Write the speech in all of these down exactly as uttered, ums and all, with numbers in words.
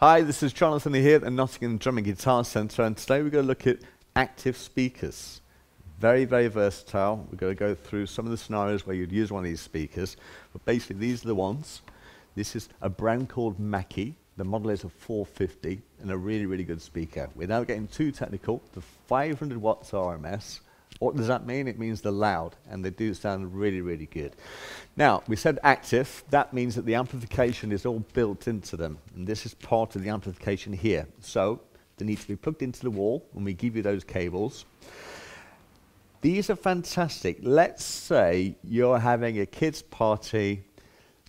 Hi, this is Jonathan here at the Nottingham Drum and Guitar Centre, and today we're going to look at active speakers. Very, very versatile. We're going to go through some of the scenarios where you'd use one of these speakers, but basically these are the ones. This is a brand called Mackie. The model is a four fifty and a really, really good speaker. Without getting too technical, the five hundred watts R M S. What does that mean? It means they're loud, and they do sound really, really good. Now, we said active. That means that the amplification is all built into them, and this is part of the amplification here. So they need to be plugged into the wall when we give you those cables. These are fantastic. Let's say you're having a kids' party,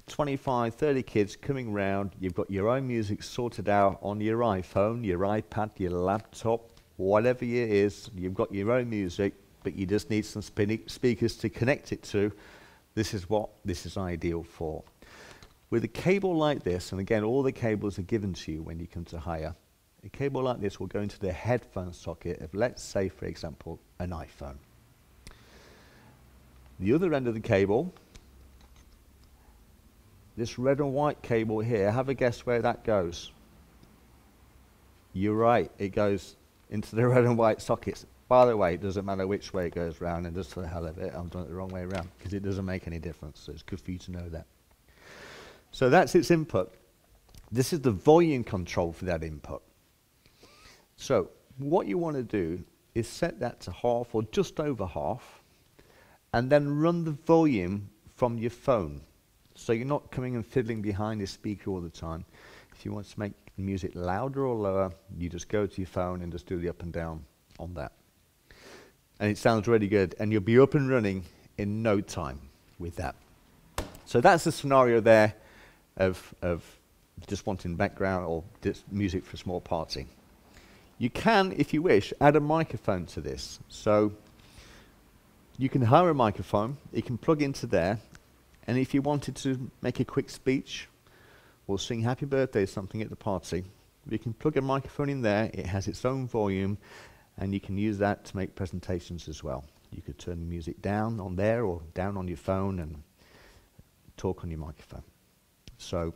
twenty-five, thirty kids coming round. You've got your own music sorted out on your iPhone, your iPad, your laptop, whatever it is. You've got your own music, but you just need some speakers to connect it to. This is what this is ideal for. With a cable like this, and again, all the cables are given to you when you come to hire, a cable like this will go into the headphone socket of, let's say, for example, an iPhone. The other end of the cable, this red and white cable here, have a guess where that goes. You're right, it goes into the red and white sockets. By the way, it doesn't matter which way it goes round, and just for the hell of it, I'm doing it the wrong way around, because it doesn't make any difference, so it's good for you to know that. So that's its input. This is the volume control for that input. So what you want to do is set that to half or just over half, and then run the volume from your phone. So you're not coming and fiddling behind your speaker all the time. If you want to make the music louder or lower, you just go to your phone and just do the up and down on that. And it sounds really good, and you'll be up and running in no time with that. So that's the scenario there of, of just wanting background or just music for a small party. You can, if you wish, add a microphone to this. So you can hire a microphone, it can plug into there, and if you wanted to make a quick speech or sing happy birthday or something at the party, you can plug a microphone in there, it has its own volume, and you can use that to make presentations as well. You could turn the music down on there or down on your phone and talk on your microphone. So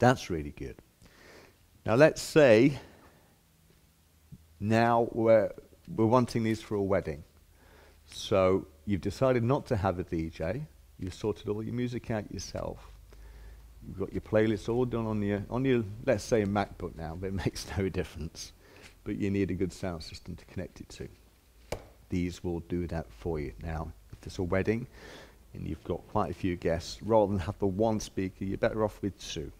that's really good. Now let's say now we're, we're wanting these for a wedding. So you've decided not to have a D J, you've sorted all your music out yourself. You've got your playlist all done on your, on your, let's say, MacBook now, but it makes no difference. But you need a good sound system to connect it to. These will do that for you. Now, if it's a wedding and you've got quite a few guests, rather than have the one speaker, you're better off with two.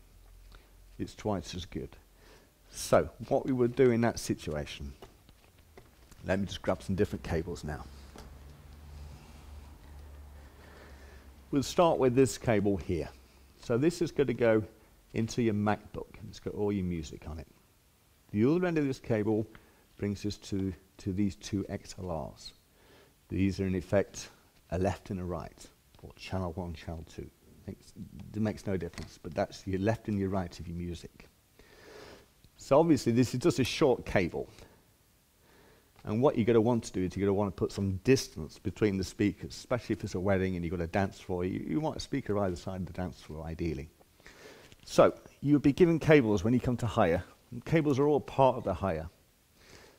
It's twice as good. So, what we would do in that situation, let me just grab some different cables now. We'll start with this cable here. So this is going to go into your MacBook, and it's got all your music on it. The other end of this cable brings us to, to these two X L Rs. These are in effect a left and a right, or channel one, channel two. Makes, it makes no difference, but that's your left and your right of your music. So obviously this is just a short cable. And what you're going to want to do is you're going to want to put some distance between the speakers, especially if it's a wedding and you've got a dance floor. You, you want a speaker either side of the dance floor, ideally. So you'll be given cables when you come to hire. And cables are all part of the hire.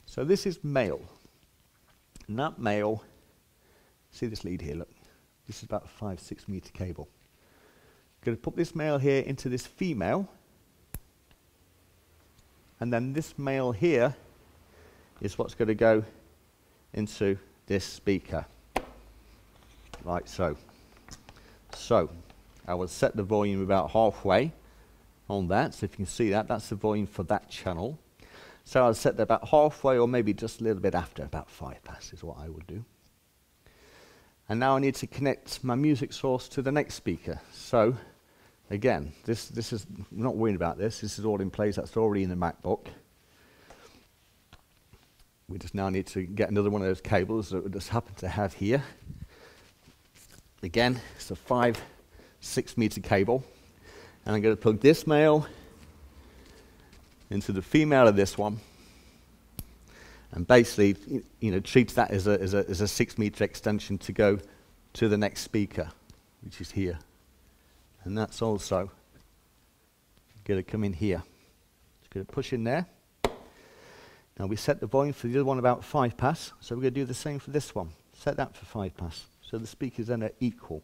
So this is male. And that male, see this lead here, look. This is about a five, six meter cable. Going to put this male here into this female. And then this male here is what's going to go into this speaker. Like so. So, I will set the volume about halfway on that, so if you can see that, that's the volume for that channel. So I'll set that about halfway, or maybe just a little bit after, about five past is what I would do. And now I need to connect my music source to the next speaker. So again, this, this is, I'm not worrying about this, this is all in place, that's already in the MacBook. We just now need to get another one of those cables that we just happen to have here. Again, it's a five, six meter cable. And I'm going to plug this male into the female of this one, and basically, you know, treats that as a, as a, as a six meter extension to go to the next speaker, which is here. And that's also going to come in here. Going to push in there. Now we set the volume for the other one about five pass, so we're going to do the same for this one. Set that for five pass, so the speakers then are equal.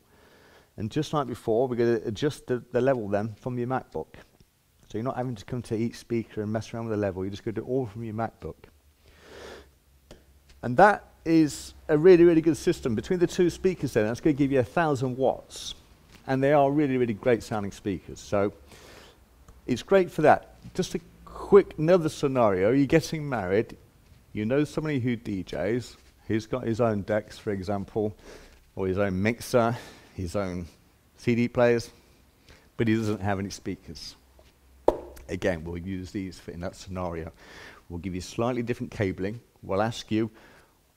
And just like before, we're going to adjust the, the level then from your MacBook. So you're not having to come to each speaker and mess around with the level, you're just going to do it all from your MacBook. And that is a really, really good system. Between the two speakers then, that's going to give you a thousand watts. And they are really, really great sounding speakers. So it's great for that. Just a quick another scenario, you're getting married, you know somebody who D Js, who's got his own decks, for example, or his own mixer, his own C D players, but he doesn't have any speakers. Again, we'll use these for in that scenario. We'll give you slightly different cabling. We'll ask you,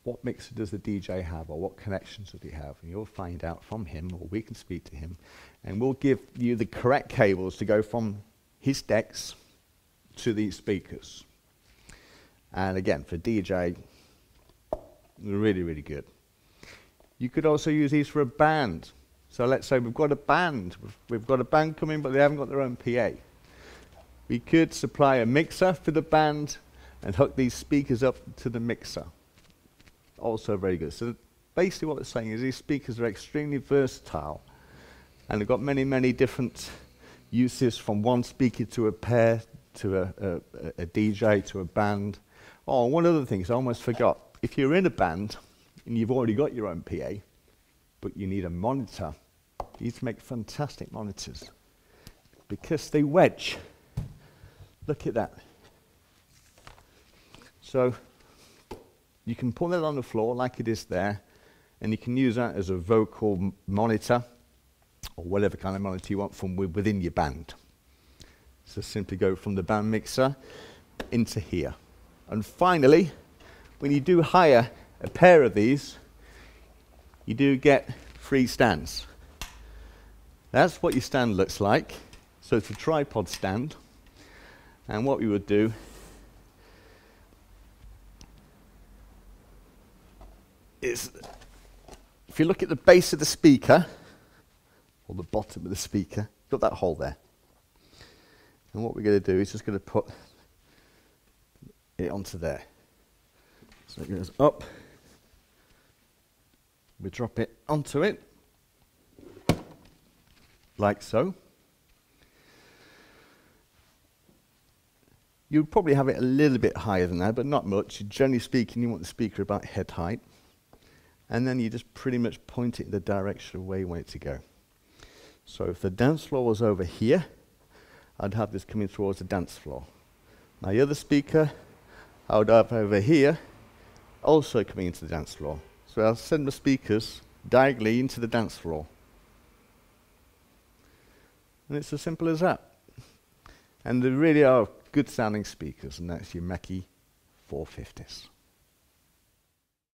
what mixer does the D J have, or what connections does he have? And you'll find out from him, or we can speak to him, and we'll give you the correct cables to go from his decks to these speakers. And again, for D J, really, really good. You could also use these for a band. So let's say we've got a band. We've, we've got a band coming, but they haven't got their own P A. We could supply a mixer for the band and hook these speakers up to the mixer. Also very good. So basically what it's saying is these speakers are extremely versatile, and they've got many, many different uses, from one speaker to a pair, to a, a, a D J, to a band. Oh, one other thing, I almost forgot. If you're in a band and you've already got your own P A, but you need a monitor, these make fantastic monitors because they wedge. Look at that. So you can put that on the floor like it is there, and you can use that as a vocal monitor or whatever kind of monitor you want from within your band. So simply go from the band mixer into here. And finally, when you do hire a pair of these, you do get free stands. That's what your stand looks like. So it's a tripod stand, and what we would do is, if you look at the base of the speaker, or the bottom of the speaker, got that hole there. And what we're going to do is just going to put it onto there. So it goes up, we drop it onto it, like so. You'll probably have it a little bit higher than that, but not much. Generally speaking, you want the speaker about head height. And then you just pretty much point it in the direction of where you want it to go. So if the dance floor was over here, I'd have this coming towards the dance floor. Now the other speaker I would have over here, also coming into the dance floor. So I'll send the speakers diagonally into the dance floor. And it's as simple as that. And they really are good sounding speakers, and that's your Mackie four fifties.